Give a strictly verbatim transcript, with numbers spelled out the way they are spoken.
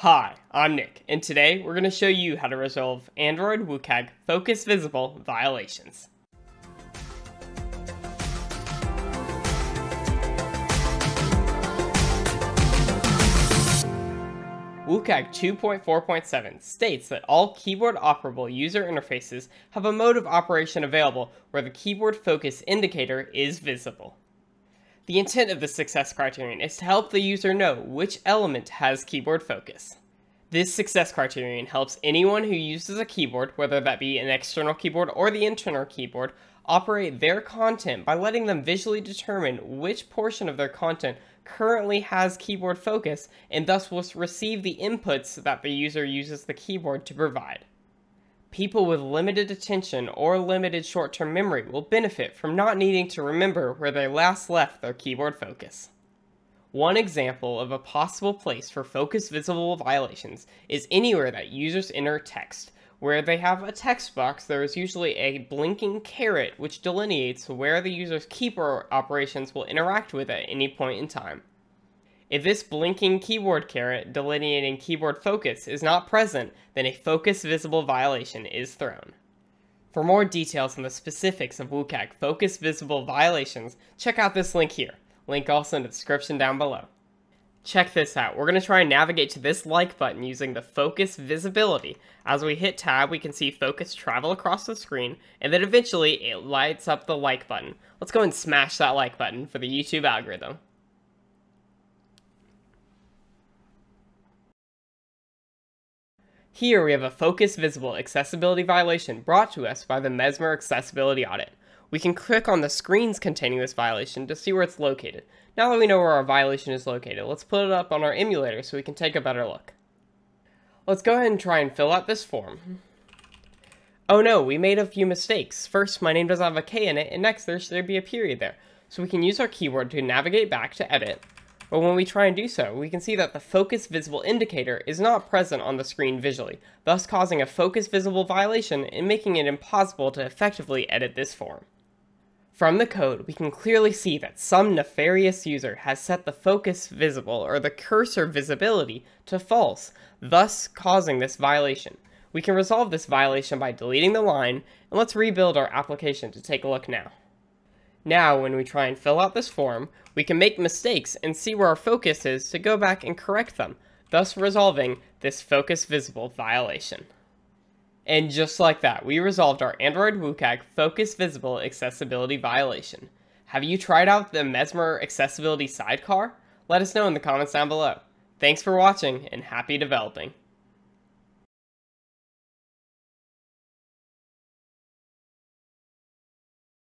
Hi, I'm Nick, and today we're going to show you how to resolve Android W C A G focus visible violations. W C A G two point four point seven states that all keyboard operable user interfaces have a mode of operation available where the keyboard focus indicator is visible. The intent of the success criterion is to help the user know which element has keyboard focus. This success criterion helps anyone who uses a keyboard, whether that be an external keyboard or the internal keyboard, operate their content by letting them visually determine which portion of their content currently has keyboard focus and thus will receive the inputs that the user uses the keyboard to provide. People with limited attention or limited short-term memory will benefit from not needing to remember where they last left their keyboard focus. One example of a possible place for focus visible violations is anywhere that users enter text. Where they have a text box, there is usually a blinking caret which delineates where the user's keyboard operations will interact with at any point in time. If this blinking keyboard caret delineating keyboard focus is not present, then a focus visible violation is thrown. For more details on the specifics of W C A G focus visible violations, check out this link here. Link also in the description down below. Check this out. We're going to try and navigate to this like button using the focus visibility. As we hit tab, we can see focus travel across the screen, and then eventually it lights up the like button. Let's go and smash that like button for the YouTube algorithm. Here we have a focus visible accessibility violation brought to us by the Mesmer accessibility audit. We can click on the screens containing this violation to see where it's located. Now that we know where our violation is located, let's put it up on our emulator so we can take a better look. Let's go ahead and try and fill out this form. Oh no, we made a few mistakes. First, my name doesn't have a K in it, and next there should be a period there. So we can use our keyboard to navigate back to edit. But when we try and do so, we can see that the focus visible indicator is not present on the screen visually, thus causing a focus visible violation and making it impossible to effectively edit this form. From the code, we can clearly see that some nefarious user has set the focus visible or the cursor visibility to false, thus causing this violation. We can resolve this violation by deleting the line, and let's rebuild our application to take a look now. Now, when we try and fill out this form, we can make mistakes and see where our focus is to go back and correct them, thus resolving this focus visible violation. And just like that, we resolved our Android W C A G focus visible accessibility violation. Have you tried out the Mesmer accessibility sidecar? Let us know in the comments down below. Thanks for watching and happy developing.